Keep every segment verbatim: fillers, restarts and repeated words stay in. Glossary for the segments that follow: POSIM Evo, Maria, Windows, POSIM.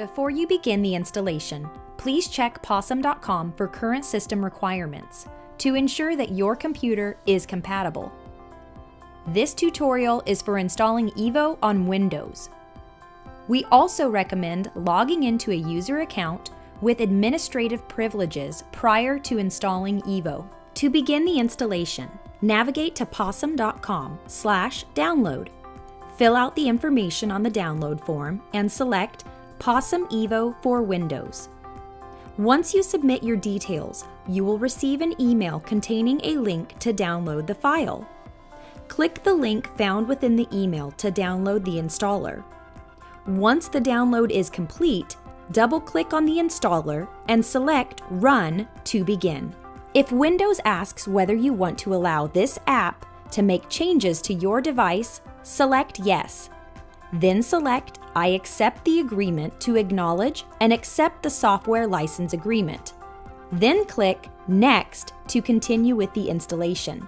Before you begin the installation, please check posim dot com for current system requirements to ensure that your computer is compatible. This tutorial is for installing Evo on Windows. We also recommend logging into a user account with administrative privileges prior to installing Evo. To begin the installation, navigate to posim dot com slash download. Fill out the information on the download form and select POSIM Evo for Windows. Once you submit your details, you will receive an email containing a link to download the file. Click the link found within the email to download the installer. Once the download is complete, double-click on the installer and select Run to begin. If Windows asks whether you want to allow this app to make changes to your device, select Yes. Then select I accept the agreement to acknowledge and accept the software license agreement. Then click Next to continue with the installation.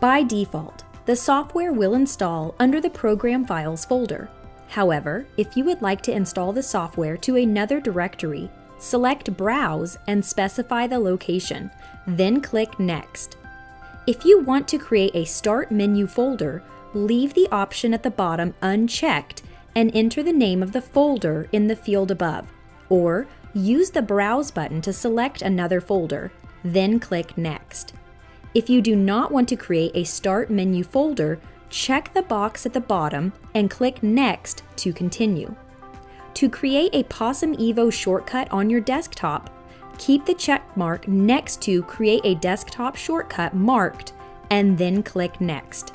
By default, the software will install under the Program Files folder. However, if you would like to install the software to another directory, select Browse and specify the location, then click Next. If you want to create a Start Menu folder, leave the option at the bottom unchecked and enter the name of the folder in the field above, or use the Browse button to select another folder, then click Next. If you do not want to create a Start Menu folder, check the box at the bottom and click Next to continue. To create a POSIM Evo shortcut on your desktop, keep the check mark next to Create a Desktop Shortcut marked, and then click Next.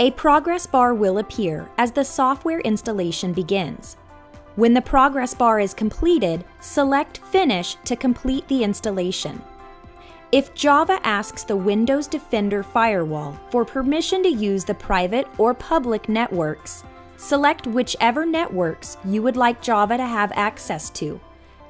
A progress bar will appear as the software installation begins. When the progress bar is completed, select Finish to complete the installation. If Java asks the Windows Defender Firewall for permission to use the private or public networks, select whichever networks you would like Java to have access to,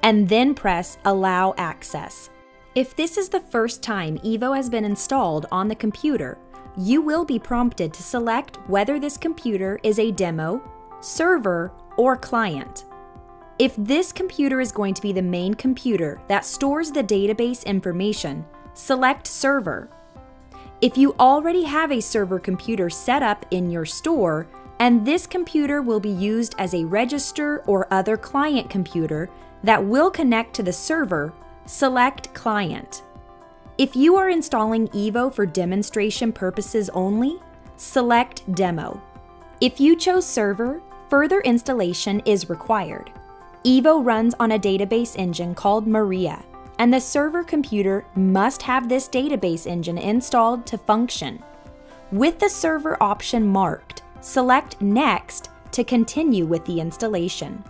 and then press Allow Access. If this is the first time Evo has been installed on the computer, you will be prompted to select whether this computer is a demo, server, or client. If this computer is going to be the main computer that stores the database information, select Server. If you already have a server computer set up in your store, and this computer will be used as a register or other client computer that will connect to the server, select Client. If you are installing Evo for demonstration purposes only, select Demo. If you chose Server, further installation is required. Evo runs on a database engine called Maria, and the server computer must have this database engine installed to function. With the server option marked, select Next to continue with the installation.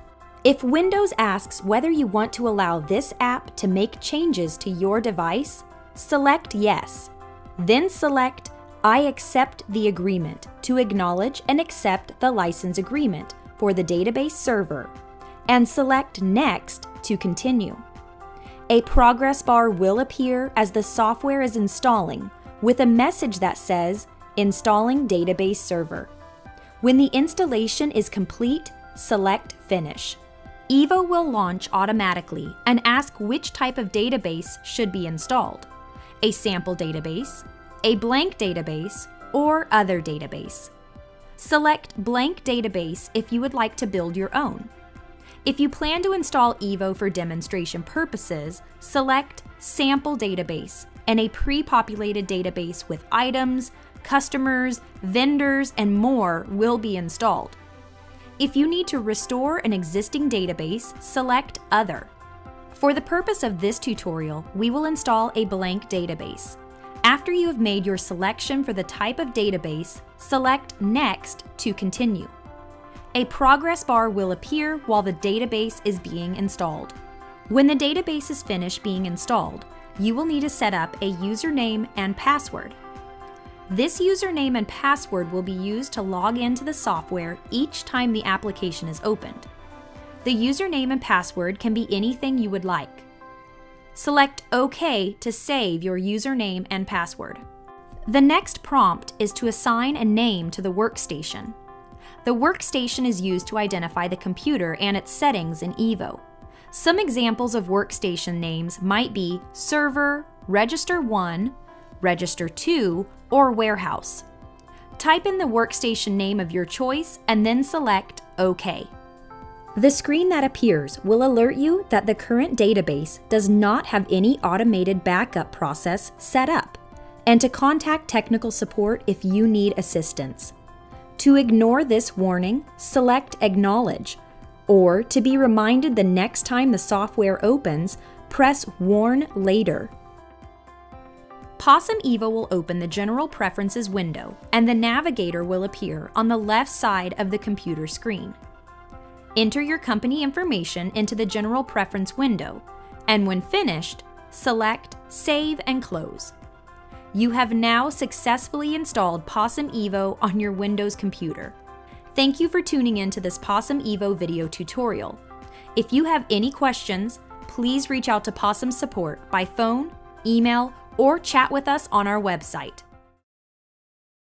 If Windows asks whether you want to allow this app to make changes to your device, select Yes, then select I accept the agreement to acknowledge and accept the license agreement for the database server, and select Next to continue. A progress bar will appear as the software is installing with a message that says Installing Database Server. When the installation is complete, select Finish. Evo will launch automatically and ask which type of database should be installed: a sample database, a blank database, or other database. Select Blank Database if you would like to build your own. If you plan to install Evo for demonstration purposes, select Sample Database and a pre-populated database with items, customers, vendors, and more will be installed. If you need to restore an existing database, select Other. For the purpose of this tutorial, we will install a blank database. After you have made your selection for the type of database, select Next to continue. A progress bar will appear while the database is being installed. When the database is finished being installed, you will need to set up a username and password. This username and password will be used to log into the software each time the application is opened. The username and password can be anything you would like. Select OK to save your username and password. The next prompt is to assign a name to the workstation. The workstation is used to identify the computer and its settings in Evo. Some examples of workstation names might be Server, Register one, Register two, or Warehouse. Type in the workstation name of your choice and then select OK. The screen that appears will alert you that the current database does not have any automated backup process set up, and to contact technical support if you need assistance. To ignore this warning, select Acknowledge, or to be reminded the next time the software opens, press Warn Later. POSIM Evo will open the General Preferences window, and the navigator will appear on the left side of the computer screen. Enter your company information into the General Preference window, and when finished, select Save and Close. You have now successfully installed POSIM Evo on your Windows computer. Thank you for tuning in to this POSIM Evo video tutorial. If you have any questions, please reach out to POSIM support by phone, email, or chat with us on our website.